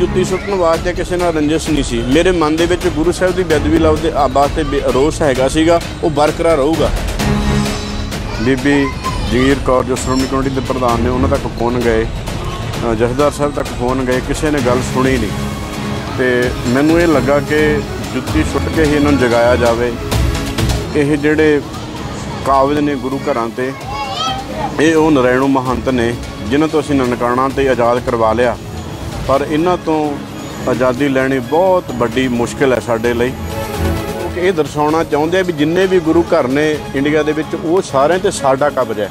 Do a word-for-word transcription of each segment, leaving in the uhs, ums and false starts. जुत्ती सुटन वास्ते किसी ना रंजिश नहीं सी। मेरे मन दे विच गुरु साहब की बेदबी लाभ के वास्ते रोस हैगा सीगा, वो बरकरार रहूगा। बीबी जगीर कौर जो श्रोमणी कमेटी के प्रधान ने उन्होंने तक फोन गए, जथेदार साहब तक फोन गए, किसी ने गल सुनी नहीं। तो मैनू ये लगा कि जुत्ती सुट के ही इन्होंने जगाया जाए। यह जोड़े कावज ने गुरु घरां ते ये वो नरायणों महंत ने जिन्होंने तो असी ननकाणा ते आज़ाद करवा लिया, पर इन्हों तो आज़ादी लैनी बहुत बड़ी मुश्किल है साढ़े लिए। ये दर्शाना चाहते हैं भी जिन्हें भी गुरु घर ने इंडिया के वो सारे तो साडा कब्जा है।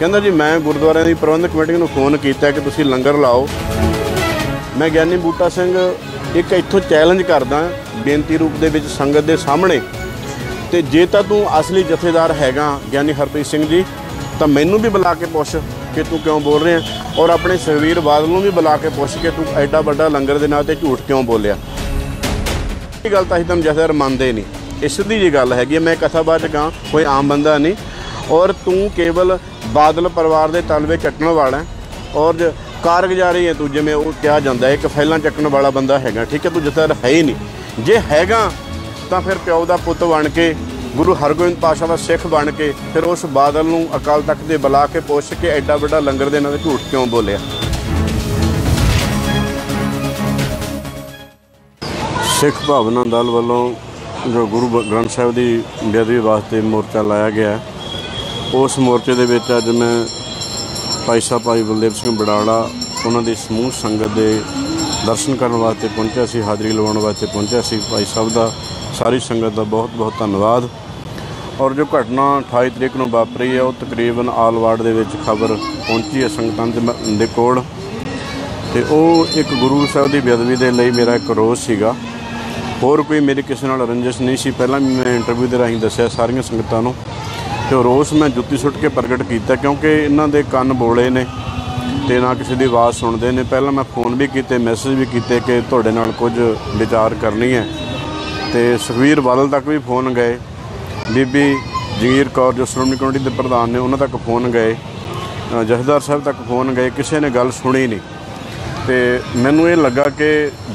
कहता जी मैं गुरुद्वारे की प्रबंधक कमेटी को फोन किया कि तुसीं लंगर लाओ। मैं ज्ञानी बूटा सिंह एक इत्थों चैलेंज करदा बेनती रूप दे विच संगत के सामने, तो जे तां तूं असली जथेदार हैगा ज्ञानी हरप्रीत सिंह जी, तो मैनू भी बुला के पुछ कि तू क्यों बोल रहे हैं, और अपने सुखबीर बादल नूं भी बुला के पुछ कि तू एडा वड्डा लंगर दे नाल ते झूठ क्यों बोलिया। ये गल तां एकदम जथेदार मानते नहीं, इस दी जी गल हैगी। मैं कथा बाचक हाँ, कोई आम बंदा नहीं, और तू केवल बादल परिवार के तलवे चटण वाला है और कारगुजारी है तू, जिवें वो कहा जाता है एक फैलां चटण वाला बंदा हैगा। ठीक है, तू जथेदार है ही नहीं। जे हैगा तो फिर प्यो का पुत बन के गुरु हरगोबिंद पातशाह का सिख बन के फिर उस बादल नूं अकाल तख्त दे बुला के पुछ के एडा वड्डा लंगर दे नाल झूठ क्यों बोलिया। सिख भावना दल वालों जो गुरु ग्रंथ साहब की बेदबी वास्ते मोर्चा लाया गया, उस मोर्चे दे विच अज मैं भाई साहब भाई बलदेव सिंह बडाला उन्हां दी समूह संगत दे दर्शन करने वास्ते पहुंचा सी, हाजरी लवाउण वास्ते पहुंचा सी। भाई साहब दा सारी संगत का बहुत बहुत धन्यवाद। और जो घटना अठाई तरीक को वापरी है, वो तकरीबन आलवाड़ के खबर पहुँची है संगतां दे कोल, ते वो एक गुरु साहब की बेदबी के लिए मेरा एक रोस सीगा, होर कोई मेरी किसी नाल रंजिश नहीं सी। पहला भी मैं इंटरव्यू के राही दसिया सारियां संगतां नूं, तो रोस मैं जुत्ती सुट के प्रगट किया क्योंकि इन्हां दे कन बोले ने ते ना किसी की आवाज़ सुनते हैं। पहला मैं फोन भी किए, मैसेज भी किए कि तुहाडे नाल कुछ विचार करनी है, तो सुखबीर बादल तक भी फोन गए, बीबी जगीर कौर जो श्रोमणी कमेटी के प्रधान ने उन्होंने तक फोन गए, जथेदार साहब तक फोन गए, किसी ने गल सुनी नहीं। तो मैनू ये लगा कि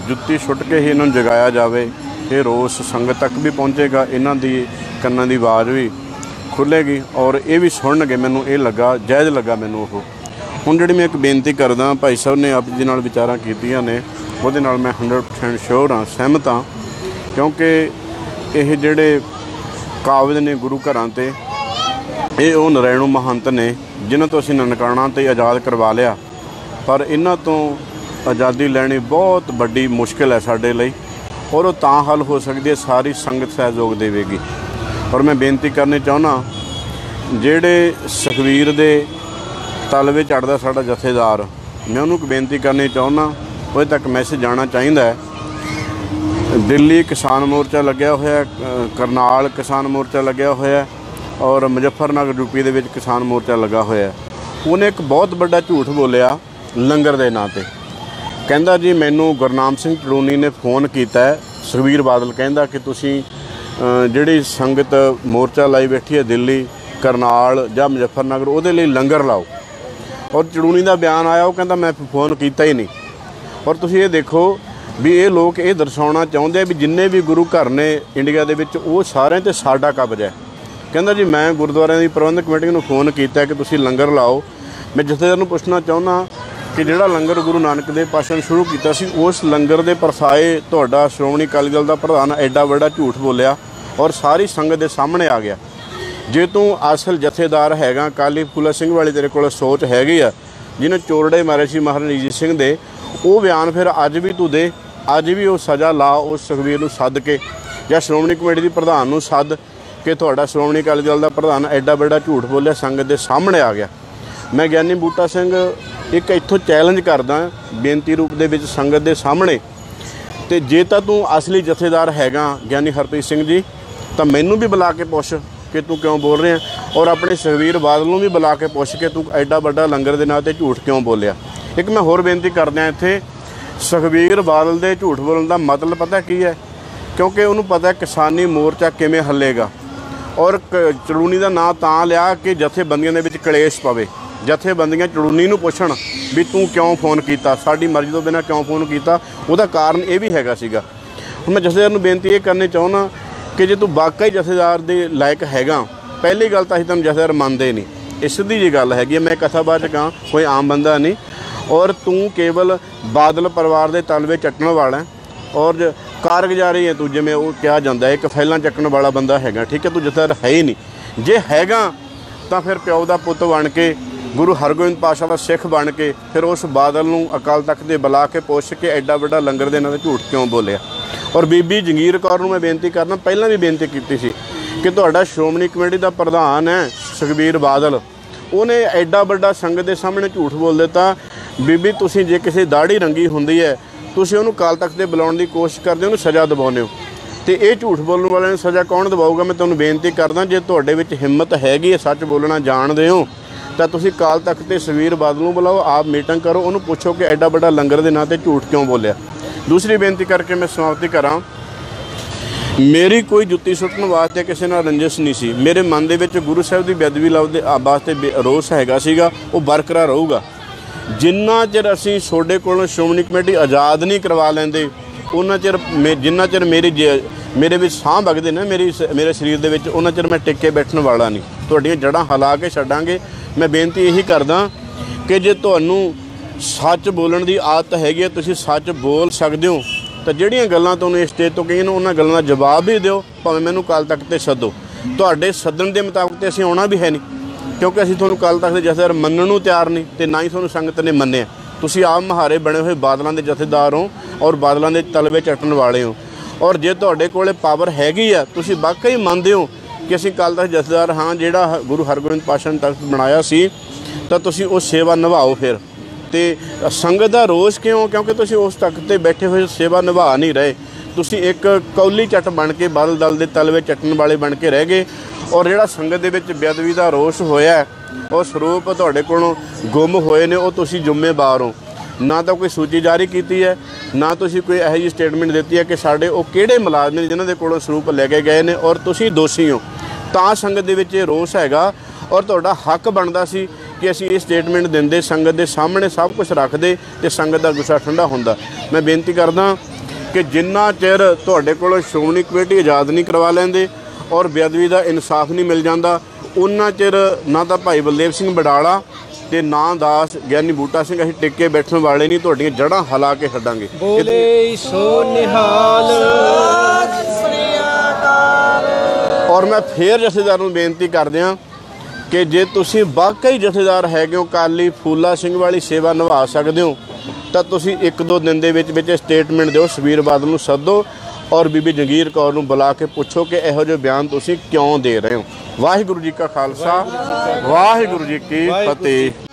जुत्ती सुट के ही इन्होंने जगाया जाए, ये रोस संगत तक भी पहुँचेगा, इन्हों की कन्नां दी आवाज़ भी खुलेगी और ये भी सुनणगे। मैनू ये लगा जायज़ लगा। मैनू वो हुण जिहड़ी मैं एक बेनती करदा, भाई साहब ने आप जी नाल विचारां कीतियां ने, उहदे नाल मैं हंड्रड परसेंट श्योर हाँ, सहमत हाँ, क्योंकि यह जोड़े कावज ने गुरु घरां ते ये वो नरायणों महंत ने जिन्होंने तो असी ननकाणा ते आज़ाद करवा लिया, पर इन्हों तो आज़ादी लैनी बहुत बड़ी मुश्किल है साढ़े लिए, और वो तां हल हो सकती है सारी संगत सहयोग देगी। और मैं बेनती करनी चाहना जेड़े सुखबीर दे तलवे चढ़दा साडा जथेदार, मैं उन्होंने बेनती करनी चाहना उहदे तक मैसेज जाना चाहिए है। दिल्ली किसान मोर्चा लग्या होया, करनाल किसान मोर्चा लग्या होया और मुजफ्फरनगर यूपी के किसान मोर्चा लगा होया। उन्हें एक बहुत बड़ा झूठ बोलिया लंगर के नाँ पर, कहता जी मैनू गुरनाम सिंह चड्डूनी ने फोन किया, सुखबीर बादल कहता कि तुसी जिहड़ी संगत मोर्चा लाई बैठी है दिल्ली करनाल या मुजफ्फरनगर उहदे लई लंगर लाओ, और चड्डूनी का बयान आया वह कहता मैं फोन किया ही नहीं। और तुसी ये देखो भी ये लोग ये दर्शाना चाहते हैं भी जिन्हें भी गुरु घर ने इंडिया के वो सारे तो साडा कब्जा है। कहता जी मैं गुरुद्वारे की प्रबंधक कमेटी को फोन किया कि तुसी लंगर लाओ। मैं जथेदार नूं पुछना चाहना कि जिहड़ा लंगर गुरु नानक देव पातशाह ने शुरू किया सी, उस लंगर के परसाए तुहाडा श्रोमणी अकाली दल का प्रधान एडा वड्डा झूठ बोलिया और सारी संगत के सामने आ गया। जे तू असल जथेदार हैगा, काली फूला सिंह वाली तेरे कोल सोच हैगी आ, जिन्हें चोरड़े मारे सी महाराणा रणजीत सिंह दे, वो बयान फिर अज भी तू दे, अज भी वो सज़ा ला उस सुखबीर नूं सद के, या श्रोमणी कमेटी की प्रधान नूं सद के तुहाडा श्रोमणी अकाली दल का प्रधान एडा वड्डा झूठ बोलिया संगत के सामने आ गया। मैं ज्ञानी बूटा सिंह एक इत्थों चैलेंज करदा बेनती रूप दे विच संगत के सामने, तो जे तां तू असली जथेदार हैगा ज्ञानी हरप्रीत सिंह जी, तो मैनू भी बुला के पुछ कि तू क्यों बोल रहे हैं, और अपने सुखबीर बादल नूं भी बुला के पुछ के तू एडा वड्डा लंगर दे नां ते झूठ क्यों बोलिया। एक मैं होर बेनती करदा इत्थे, सुखबीर बादल के झूठ बोलने का मतलब पता की है, क्योंकि उन्होंने पता किसानी मोर्चा किमें हलेगा, और चलूनी का नाँ त लिया कि जथेबंदियों के कलेश पवे। जथेबंदियां चडूनी नूं पुछण भी तू क्यों फोन किया, साडी मर्जी तो बिना क्यों फोन किया, उहदा कारण यह भी हैगा सीगा। हुण मैं जथेदार नूं बेनती ये करनी चाहुंदा कि जे तू वाकई जथेदार दे लायक हैगा, पहली गल तां असीं तैनूं जथेदार मंनदे नहीं, सिद्धी जी गल हैगी। मैं कथाबाज कहां कोई आम बंदा नहीं, और तू केवल बादल परिवार दे तलवे चटण वाला और कारगुजारी है तू, जिमें वो कहा जाता है एक फैलां चकन वाला बंदा हैगा, ठीक है। तू जथेदार है ही नहीं, जे हैगा तो फिर प्यो का पुत बन के गुरु हरगोबिंद पातशाह का सिख बन के फिर उस बादल नूं अकाल तख्त दे बुला के पुछ के एडा वड्डा लंगर देने का झूठ क्यों बोलिया। और बीबी जगीर कौर नूं मैं बेनती करना, पहलां भी बेनती कीती सी कि तुहाडा श्रोमणी कमेटी का प्रधान है सुखबीर बादल, उन्हें एडा वड्डा संगत के सामने झूठ बोल दिता। बीबी तुसीं जे किसी दाढ़ी रंगी हुंदी है तुसीं उहनूं अकाल तख्त दे बुलाउण दी कोशिश करदे हो, उहनूं सज़ा दिवाउंदे हो, तो ये झूठ बोलने वाले ने सज़ा कौन दिवाऊगा। मैं तुहानूं बेनती करदा जे तुहाडे विच हिम्मत हैगी है, सच बोलना जाणदे हो, तो तुसीं अकाल तख्त ते सुखबीर बादल नूं बुलाओ, आप मीटिंग करो, उहनूं पुछो कि एडा वड्डा लंगर दे नां ते झूठ क्यों बोलिया। दूसरी बेनती करके मैं समाप्ति करां, मेरी कोई जुत्ती सुट्टण वास्ते किसी नाल रंजिश नहीं सी, मेरे मन दे विच गुरु साहिब दी बेदबी लाउदे वास्ते रोस हैगा सीगा, वो बरकरार रहूगा। जिन्ना चिर असीं सोडे कोलों श्रोमणी कमेटी आज़ाद नहीं करवा लैंदे, उन्ना चिर मे जिन्ना चिर मेरी मेरे विच साह वगदे ना मेरी मेरे शरीर दे विच, उन्ना चिर मैं टिके बैठण वाला नहीं, तुहाडीआं जड़ां हिला के छड्डांगे। मैं बेनती यही करदा कि जे तुहानूं सच बोलण दी आदत हैगी है, तुसीं सच बोल सकदे हो, तो जिहड़ियां गल्लां तुहानूं इस स्टेज तो कहियां उन्हां गल्लां दा जवाब भी दिओ, भावें मैनूं अकाल तख्त ते सद्दो। तुहाडे सद्दण दे मुताबिक तो असीं आउणा भी है नहीं, क्योंकि असीं तुहानूं अकाल तख्त दे जथेदार मन्नण नूं तिआर नहीं, ते ना ही तुहानूं संगत ने मन्निआ। तुसीं आप मुहारे बणे होए बादलां दे जथेदार हो और बादलां दे तलवे चटण वाले हो, और जे तुहाडे कोले पावर हैगी आ, तुसीं वाकई मंनदे हो कि असीं अकाल तख्त जथेदार हाँ, जिहड़ा गुरु हरगोबिंद पातशाह ने तख्त बनाया सी, तो तुसीं उह सेवा निभाओ। फिर तो संगत का रोस क्यों, क्योंकि तुसीं उस तख्त ते बैठे हुए सेवा निभा नहीं रहे, तुसीं एक कौली चट बन के बादल दल दे तलवे चटन वाले बन के रह गए। और जिहड़ा संगत दे विच बेअदबी दा रोस होया और सरूप तुहाडे कोलों गुम होए ने, ओह तुसीं जिम्मेवार हो, ना तो कोई सूची जारी की है, ना तुसीं कोई इहो जी स्टेटमेंट दी है कि साढ़े वो किहड़े मुलाजम ने जिन्हां दे कोलों सरूप लैके गए ने और तुसीं दोषी हो। तां संगत दे विच रोस हैगा, और तुहाडा हक बनदा सी कि असीं ये स्टेटमेंट दिंदे संगत दे सामने सब कुछ रखदे ते संगत दा गुस्सा ठंडा हुंदा। मैं बेनती करदा कि जिन्ना चिर तुहाडे कोलों श्रोमणी कमेटी आज़ाद नहीं करवा लैंदे और बेअदबी दा इंसाफ नहीं मिल जांदा, उन्ना चिर ना तां भाई बलदेव सिंह बडाला ते ना दास ज्ञानी बूटा सिंह असीं टिक के बैठण वाले नहीं, तुहाडीआं जड़ां हिला के छड्डांगे। बोले सो निहाल। और मैं फिर जथेदार नूं बेनती करदा कि जे तुसी वाकई जथेदार हैगे हो, काली फूला सिंह वाली सेवा निभा सकदे हो, तो तुसी एक दो दिन दे विच विच स्टेटमेंट दिओ, सुखबीर बादल नूं सद्दो और बीबी जगीर कौर नूं बुला के पुछो कि इहो जिहा बयान तुसी क्यों दे रहे हो। वाहिगुरू जी का खालसा वाहिगुरू जी की फतेह।